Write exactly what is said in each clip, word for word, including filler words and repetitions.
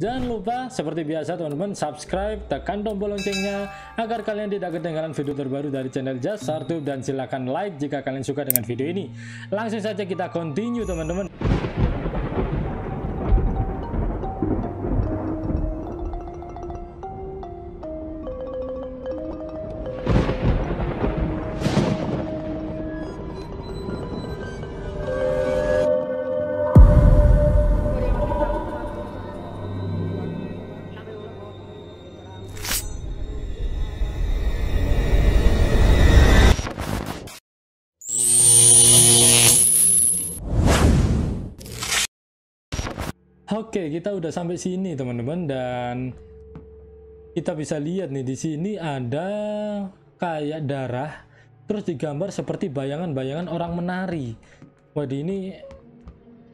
Jangan lupa seperti biasa teman-teman subscribe, tekan tombol loncengnya agar kalian tidak ketinggalan video terbaru dari channel Just Artup, dan silahkan like jika kalian suka dengan video ini. Langsung saja kita continue teman-teman. Oke, kita udah sampai sini teman-teman, dan kita bisa lihat nih di sini ada kayak darah terus digambar seperti bayangan-bayangan orang menari. Waduh, ini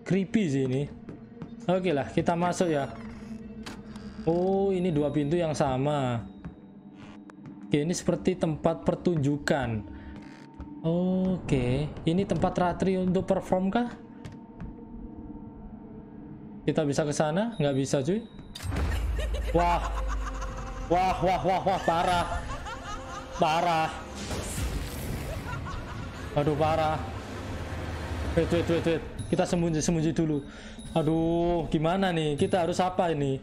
creepy sih ini. Oke lah, kita masuk ya. Oh, ini dua pintu yang sama. Oke, ini seperti tempat pertunjukan. Oke, ini tempat Ratri untuk perform kah? Kita bisa ke sana? Nggak bisa cuy. Wah. Wah, wah, wah, wah, parah. Parah. Aduh, parah. Wait, wait, wait, wait. Kita sembunyi-sembunyi dulu. Aduh, gimana nih? Kita harus apa ini?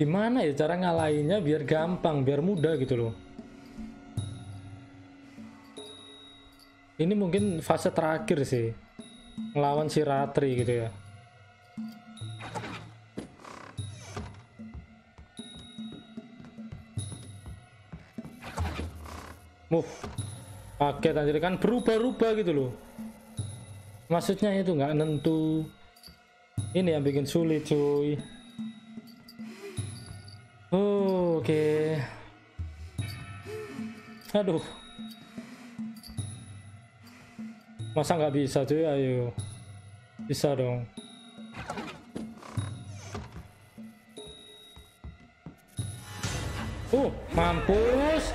Gimana ya cara ngalahinnya biar gampang, biar mudah gitu loh. Ini mungkin fase terakhir sih. Ngelawan si Ratri gitu ya. Move, pakai anjir kan berubah-ubah gitu loh. Maksudnya itu nggak nentu. Ini yang bikin sulit cuy. Oh, oke. Okay. Aduh. Masa nggak bisa cuy? Ayo. Bisa dong. Oh, mampus.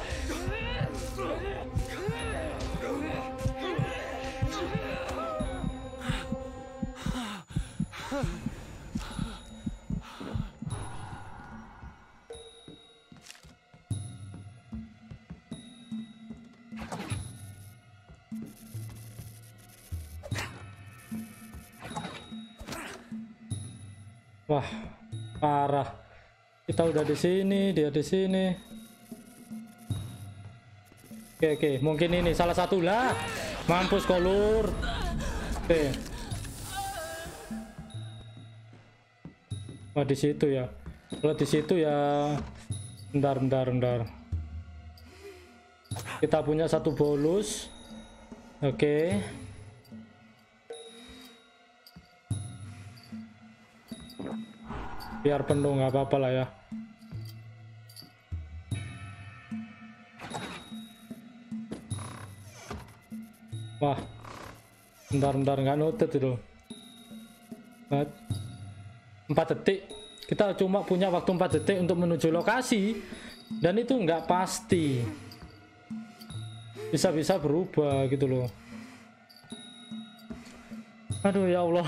Wah, parah. Kita udah di sini, dia di sini. Oke, oke, mungkin ini salah satu lah. Mampus kolur. Oke. Wah, di situ ya. Kalau di situ ya. Bentar, bentar, bentar. Kita punya satu bolus. Oke. Biar penuh nggak apa-apa lah ya. Wah, bentar-bentar nggak noted itu. empat detik. Kita cuma punya waktu empat detik untuk menuju lokasi, dan itu nggak pasti. Bisa-bisa berubah gitu loh. Aduh ya Allah.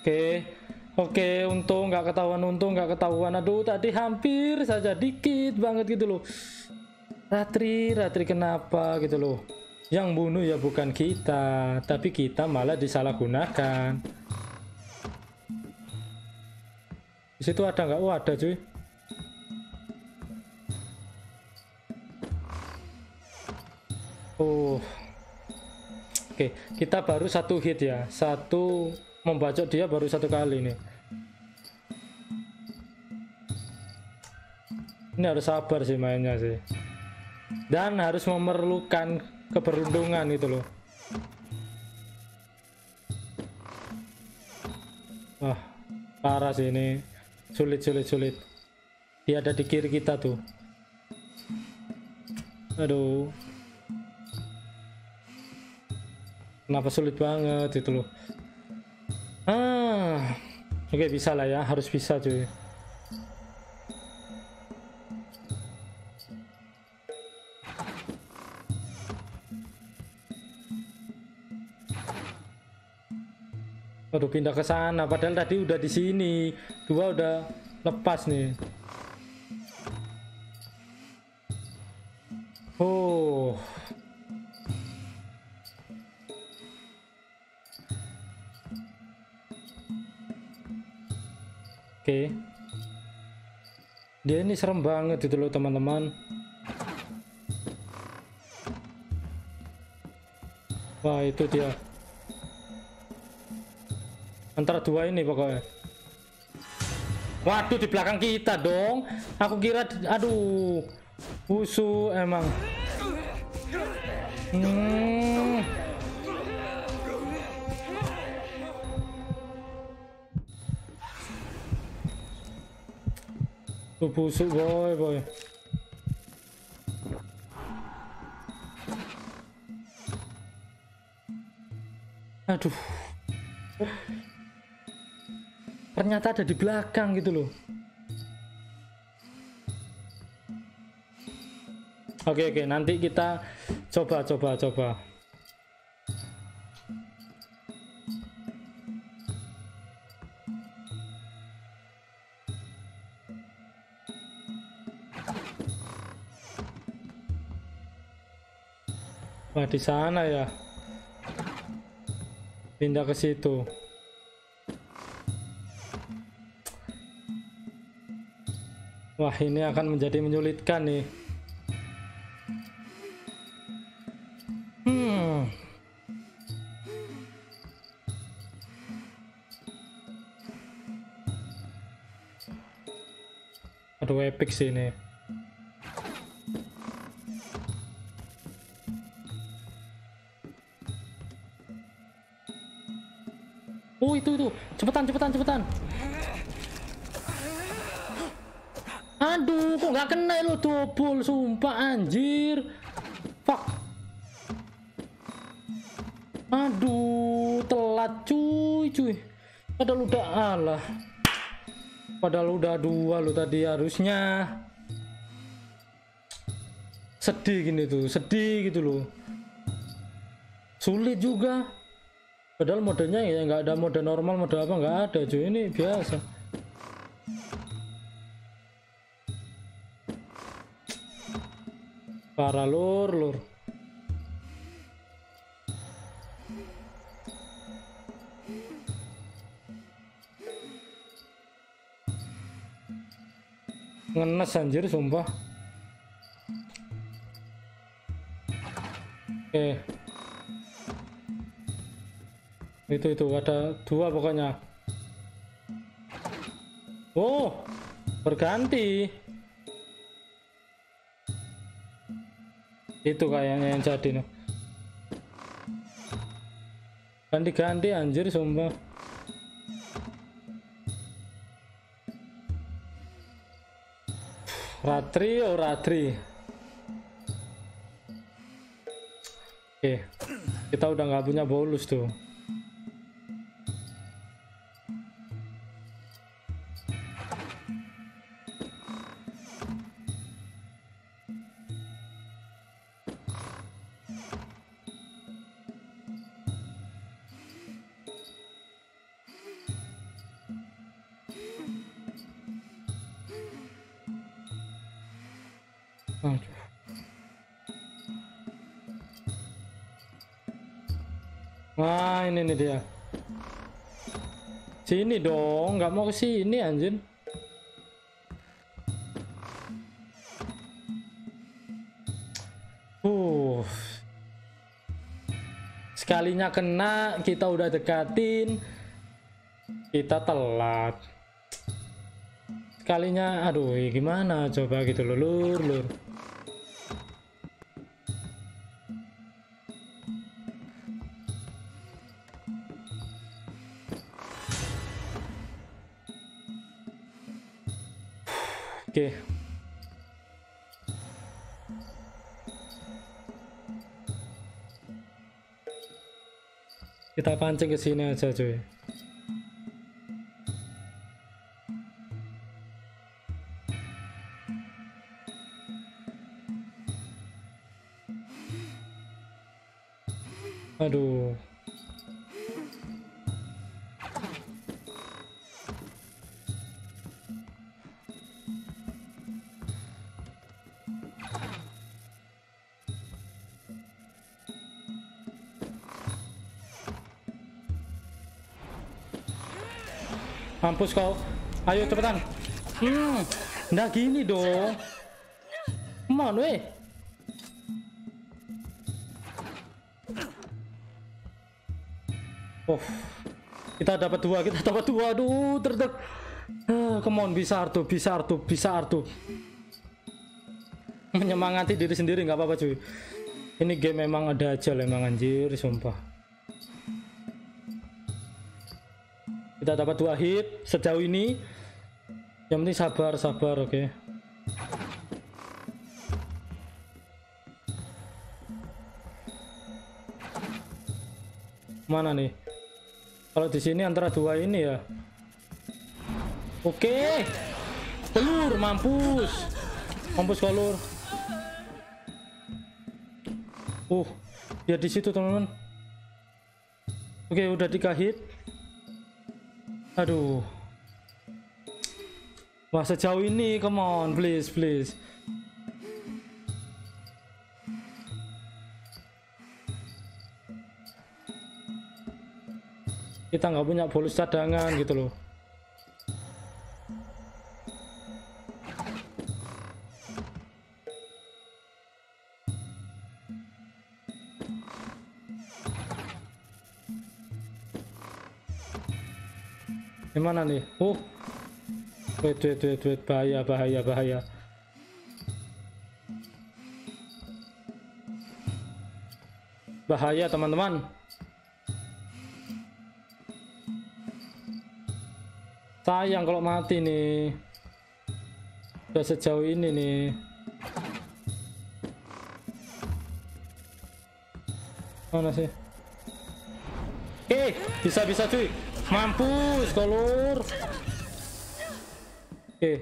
Oke, oke, untung nggak ketahuan, untung nggak ketahuan. Aduh, tadi hampir saja, dikit banget gitu loh. Ratri, Ratri kenapa gitu loh? Yang bunuh ya bukan kita, tapi kita malah disalahgunakan. Di situ ada nggak? Oh, ada cuy. Oh, oke, kita baru satu hit ya, satu. Membacok dia baru satu kali nih. Ini harus sabar sih mainnya sih. Dan harus memerlukan keberuntungan gitu loh. Wah, parah sih ini. Sulit, sulit, sulit. Dia ada di kiri kita tuh. Aduh. Kenapa sulit banget gitu loh. Ah, Oke, bisa lah ya, harus bisa cuy. Aduh, pindah ke sana, padahal tadi udah di sini. Dua udah lepas nih. Oh. Oke. Dia ini serem banget itu loh, teman-teman. Wah, itu dia. Antara dua ini pokoknya. Waduh, di belakang kita dong. Aku kira, aduh, musuh emang. Hmm. Tuh busuk boy boy. Aduh. Ternyata ada di belakang gitu loh. Oke oke, nanti kita coba coba coba. Wah, di sana ya. Pindah ke situ. Wah, ini akan menjadi menyulitkan nih. Hmm. Aduh, epic sih ini. Oh, itu itu. Cepetan, cepetan, cepetan. Aduh, kok nggak kena lo double, sumpah anjir. Fuck. Aduh, telat cuy cuy. Padahal udah alah. Padahal udah dua lo tadi harusnya. Sedih gini tuh, sedih gitu loh. Sulit juga. Padahal modenya ya nggak ada mode normal, mode apa nggak ada cuy, ini biasa. Para lur lur. Ngenes anjir sumpah. Oke. Itu itu ada dua pokoknya. Oh, berganti. Itu kayaknya yang jadi no. Ganti-ganti anjir sumpah. Ratri oh Ratri. Oke, kita udah nggak punya bonus tuh. Wah, ini nih dia. Sini dong, nggak mau ke sini anjir. Uh. Sekalinya kena, kita udah dekatin. Kita telat. Sekalinya aduh, gimana coba gitu lho, lur lur. Oke. Kita pancing ke sini aja cuy. Aduh. Mampus kau. Ayo cepetan. Hmm, nggak gini dong. Mon weh. Oh. Kita dapat dua, kita dapat dua. Aduh, terdek. Ah, come on, bisa Artup, bisa Artup, bisa Artup. Menyemangati diri sendiri nggak apa-apa, cuy. Ini game memang ada aja emang anjir, sumpah. Kita dapat dua hit sejauh ini. Yang penting sabar, sabar, oke. Okay. Mana nih? Kalau di sini antara dua ini ya. Oke. Okay. Telur mampus. Mampus kolur. Uh, ya di situ, teman-teman. Oke, okay, udah tiga hit. Aduh. Wah, sejauh ini, come on, please, please. Kita nggak punya bonus cadangan gitu loh. Gimana nih? Oh. Wait, wait, wait, wait. Bahaya, bahaya, bahaya. Bahaya, teman-teman. Sayang kalau mati nih. Udah sejauh ini nih. Mana sih? Eh, bisa, bisa, cuy. Mampus kolor. Oke.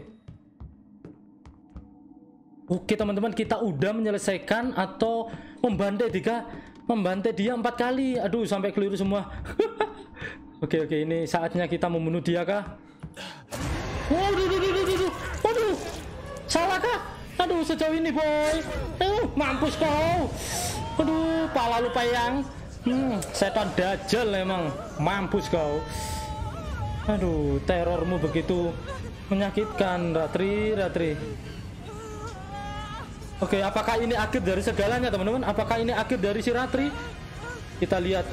Oke, teman-teman, kita udah menyelesaikan atau membantai tiga, membantai dia empat kali. Aduh, sampai keliru semua. Oke, oke, ini saatnya kita membunuh dia kah? Waduh, waduh, waduh, waduh. Salah kah? Aduh, sejauh ini boy. Aduh, mampus kau. Aduh, pala lupa yang. Hmm, setan dajal emang, mampus kau. Aduh, terormu begitu menyakitkan, Ratri, Ratri. Oke, apakah ini akhir dari segalanya, teman-teman? Apakah ini akhir dari si Ratri? Kita lihat.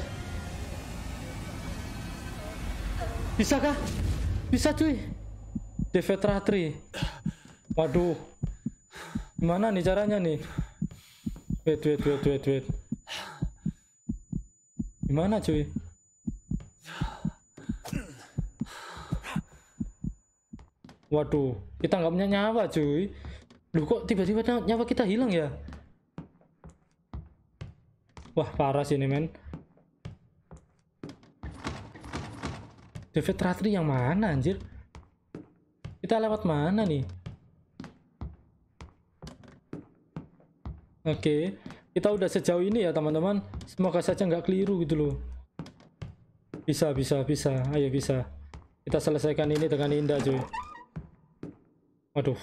Bisakah? Bisa, cuy. Defeat Ratri. Waduh. Gimana nih caranya nih? Wait, wait, wait, wait, wait. Gimana, cuy? Waduh, kita nggak punya nyawa, cuy. Loh, kok tiba-tiba nyawa kita hilang ya? Wah, parah sih ini, men. David Ratri yang mana, anjir? Kita lewat mana nih? Oke. Okay. Kita udah sejauh ini ya, teman-teman. Semoga saja nggak keliru gitu loh. Bisa, bisa, bisa. Ayo, bisa. Kita selesaikan ini dengan indah, cuy. Waduh.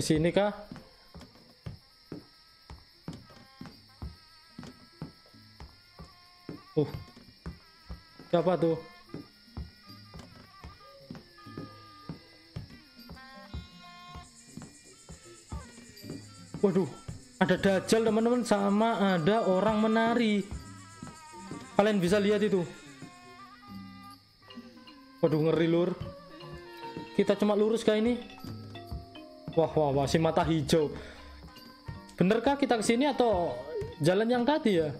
Kesini kah? Uh. Siapa tuh? Waduh, ada dajal, teman-teman, sama ada orang menari. Kalian bisa lihat itu. Waduh, ngeri lur. Kita cuma lurus kayak ini. Wah, wah, wah, si mata hijau. Benerkah kita kesini atau jalan yang tadi ya?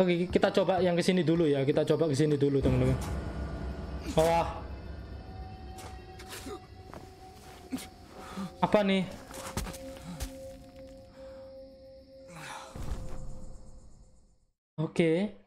Oke, kita coba yang kesini dulu ya. Kita coba kesini dulu, teman-teman. Wah. Apa nih? Oke. Okay.